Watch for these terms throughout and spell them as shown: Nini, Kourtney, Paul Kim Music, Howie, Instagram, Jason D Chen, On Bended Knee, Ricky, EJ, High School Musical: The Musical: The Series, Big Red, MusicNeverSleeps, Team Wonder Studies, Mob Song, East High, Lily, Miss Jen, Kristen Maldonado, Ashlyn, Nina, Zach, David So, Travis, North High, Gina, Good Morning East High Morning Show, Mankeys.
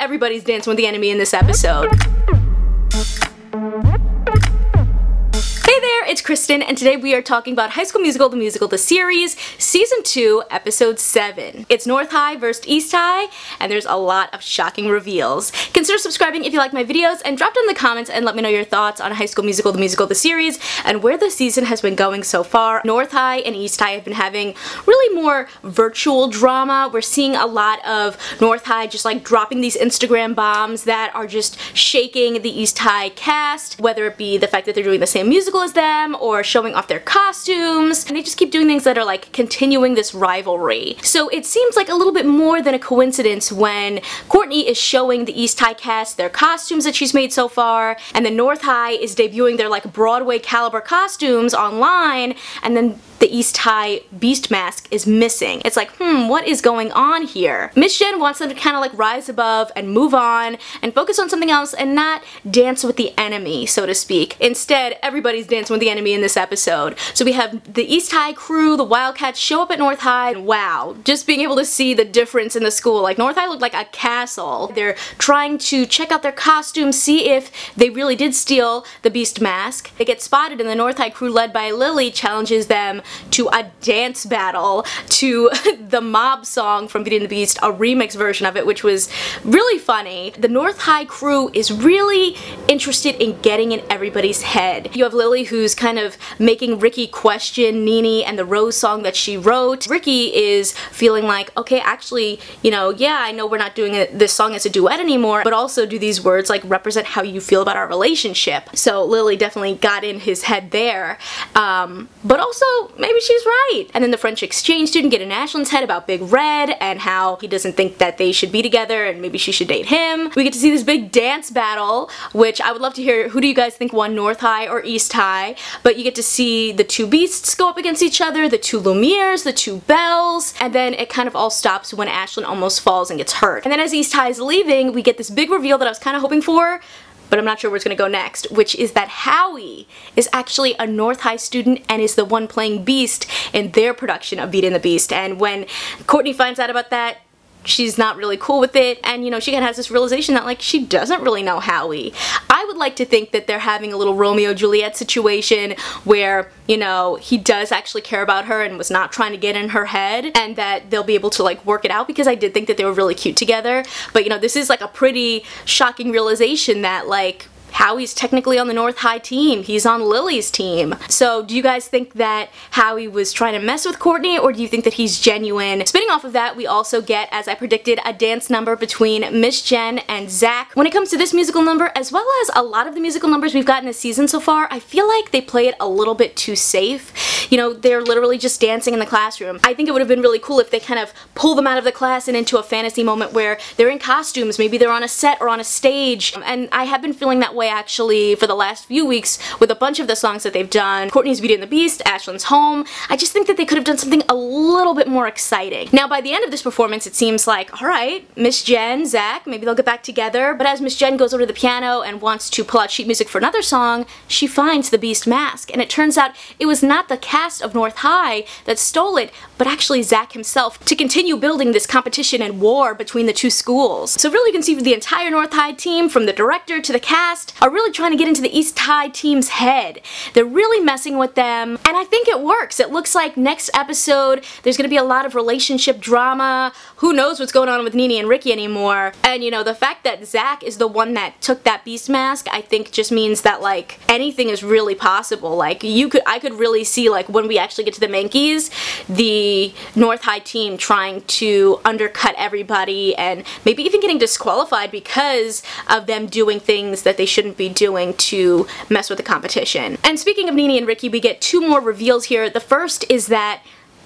everybody's dancing with the enemy in this episode. Hey there, it's Kristen, and today we are talking about High School Musical, the series, Season 2, Episode 7. It's North High versus East High, and there's a lot of shocking reveals. Consider subscribing if you like my videos, and drop down in the comments and let me know your thoughts on High School Musical, the series, and where the season has been going so far. North High and East High have been having really more virtual drama. We're seeing a lot of North High just like dropping these Instagram bombs that are just shaking the East High cast, whether it be the fact that they're doing the same musical as them or showing off their costumes, and they just keep doing things that are like continuing this rivalry. So it seems like a little bit more than a coincidence when Kourtney is showing the East High cast their costumes that she's made so far, and then North High is debuting their like Broadway caliber costumes online, and then the East High beast mask is missing. It's like, what is going on here? Miss Jen wants them to kind of like rise above and move on and focus on something else and not dance with the enemy, so to speak. Instead, everybody's dancing with the enemy in this episode. So we have the East High crew, the Wildcats, show up at North High. Wow, just being able to see the difference in the school. Like, North High looked like a castle. They're trying to check out their costumes, see if they really did steal the beast mask. They get spotted, and the North High crew led by Lily challenges them to a dance battle to the mob song from Beauty and the Beast, a remix version of it, which was really funny. The North High crew is really interested in getting in everybody's head. You have Lily, who's kind of making Ricky question Nini and the Rose song that she wrote. Ricky is feeling like, okay, actually, you know, yeah, I know we're not doing this song as a duet anymore, but also do these words like represent how you feel about our relationship? So Lily definitely got in his head there, but also maybe she's right. And then the French exchange student get in Ashlyn's head about Big Red and how he doesn't think that they should be together and maybe she should date him. We get to see this big dance battle, which I would love to hear, who do you guys think won, North High or East High? But you get to see the two beasts go up against each other, the two Lumieres, the two Bells, and then it kind of all stops when Ashlyn almost falls and gets hurt. And then as East High is leaving, we get this big reveal that I was kind of hoping for, but I'm not sure where it's gonna go next, which is that Howie is actually a North High student and is the one playing Beast in their production of Beauty and the Beast. And when Kourtney finds out about that, she's not really cool with it, and you know, she kind of has this realization that like she doesn't really know Howie. I would like to think that they're having a little Romeo and Juliet situation where, you know, he does actually care about her and was not trying to get in her head, and that they'll be able to like work it out, because I did think that they were really cute together. But you know, this is like a pretty shocking realization that like Howie's technically on the North High team. He's on Lily's team. So do you guys think that Howie was trying to mess with Kourtney, or do you think that he's genuine? Spinning off of that, we also get, as I predicted, a dance number between Miss Jen and Zach. When it comes to this musical number, as well as a lot of the musical numbers we've gotten this season so far, I feel like they play it a little bit too safe. You know, they're literally just dancing in the classroom. I think it would have been really cool if they kind of pull them out of the class and into a fantasy moment where they're in costumes, maybe they're on a set or on a stage. And I have been feeling that way actually for the last few weeks with a bunch of the songs that they've done. Kourtney's Beauty and the Beast, Ashlyn's Home. I just think that they could have done something a little bit more exciting. Now by the end of this performance, it seems like, alright, Miss Jen, Zach, maybe they'll get back together, but as Miss Jen goes over to the piano and wants to pull out sheet music for another song, she finds the Beast mask, and it turns out it was not the cat of North High that stole it, but actually Zach himself, to continue building this competition and war between the two schools. So really you can see the entire North High team, from the director to the cast, are really trying to get into the East High team's head. They're really messing with them, and I think it works. It looks like next episode there's gonna be a lot of relationship drama. Who knows what's going on with Nini and Ricky anymore? And you know, the fact that Zach is the one that took that beast mask, I think just means that like anything is really possible. Like I could really see like when we actually get to the Mankeys, the North High team trying to undercut everybody and maybe even getting disqualified because of them doing things that they shouldn't be doing to mess with the competition. And speaking of Nini and Ricky, we get two more reveals here. The first is that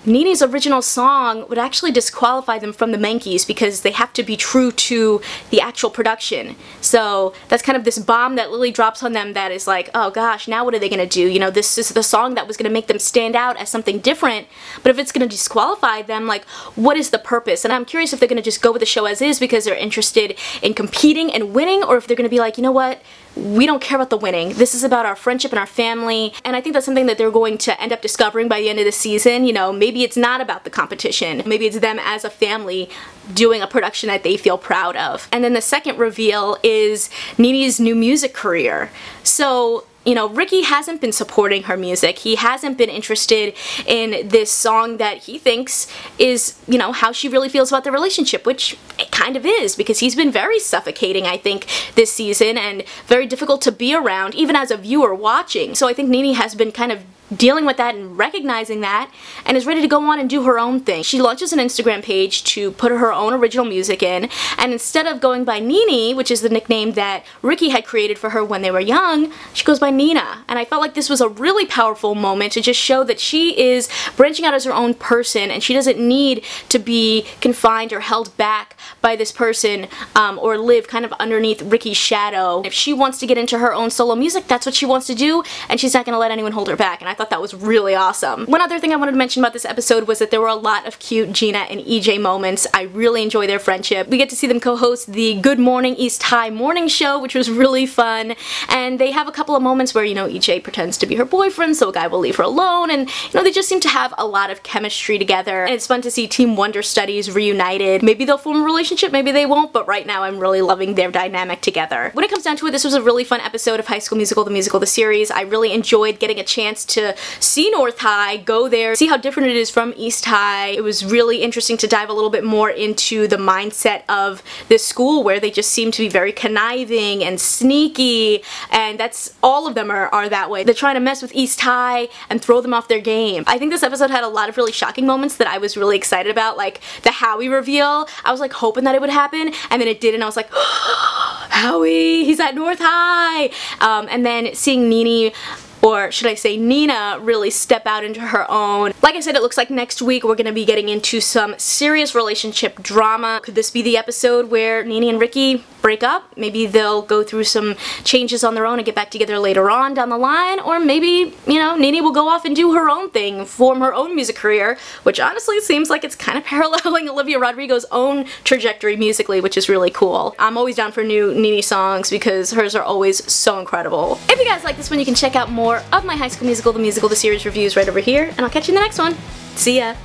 Nini's original song would actually disqualify them from the Mankeys because they have to be true to the actual production. So that's kind of this bomb that Lily drops on them that is like, oh gosh, now what are they gonna do? You know, this is the song that was gonna make them stand out as something different, but if it's gonna disqualify them, like, what is the purpose? And I'm curious if they're gonna just go with the show as is because they're interested in competing and winning, or if they're gonna be like, you know what, we don't care about the winning. This is about our friendship and our family. And I think that's something that they're going to end up discovering by the end of the season. You know, maybe Maybe it's not about the competition. Maybe it's them as a family doing a production that they feel proud of. And then the second reveal is Nini's new music career. So, you know, Ricky hasn't been supporting her music. He hasn't been interested in this song that he thinks is, you know, how she really feels about the relationship, which it kind of is, because he's been very suffocating, I think, this season, and very difficult to be around, even as a viewer watching. So I think Nini has been kind of dealing with that and recognizing that, and is ready to go on and do her own thing. She launches an Instagram page to put her own original music in, and instead of going by Nini, which is the nickname that Ricky had created for her when they were young, she goes by Nina. And I felt like this was a really powerful moment to just show that she is branching out as her own person, and she doesn't need to be confined or held back by this person or live kind of underneath Ricky's shadow. If she wants to get into her own solo music, that's what she wants to do, and she's not going to let anyone hold her back. And I thought that was really awesome. One other thing I wanted to mention about this episode was that there were a lot of cute Gina and EJ moments. I really enjoy their friendship. We get to see them co-host the Good Morning East High Morning Show, which was really fun, and they have a couple of moments where, you know, EJ pretends to be her boyfriend so a guy will leave her alone, and, you know, they just seem to have a lot of chemistry together, and it's fun to see Team Wonder Studies reunited. Maybe they'll form a relationship, maybe they won't, but right now I'm really loving their dynamic together. When it comes down to it, this was a really fun episode of High School Musical, the series. I really enjoyed getting a chance to see North High, go there, see how different it is from East High. It was really interesting to dive a little bit more into the mindset of this school, where they just seem to be very conniving and sneaky, and that's all of them are that way. They're trying to mess with East High and throw them off their game. I think this episode had a lot of really shocking moments that I was really excited about, like the Howie reveal. I was like hoping that it would happen, and then it did, and I was like, Howie, he's at North High! And then seeing Nini, or should I say Nina, really step out into her own. Like I said, it looks like next week we're gonna be getting into some serious relationship drama. Could this be the episode where Nini and Ricky break up? Maybe they'll go through some changes on their own and get back together later on down the line, or maybe, you know, Nini will go off and do her own thing, form her own music career, which honestly seems like it's kind of paralleling Olivia Rodrigo's own trajectory musically, which is really cool. I'm always down for new Nini songs because hers are always so incredible. If you guys like this one, you can check out more of my High School Musical, the series reviews right over here, and I'll catch you in the next one. See ya!